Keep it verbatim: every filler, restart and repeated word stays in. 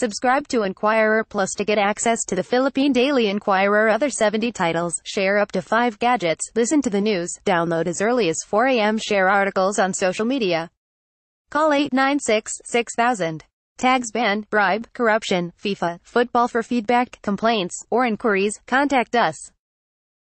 Subscribe to Inquirer Plus to get access to the Philippine Daily Inquirer, other seventy titles, share up to five gadgets, listen to the news, download as early as four a m, share articles on social media. Call eight nine six, six thousand. Tags ban, bribe, corruption, FIFA, football for feedback, complaints, or inquiries, contact us.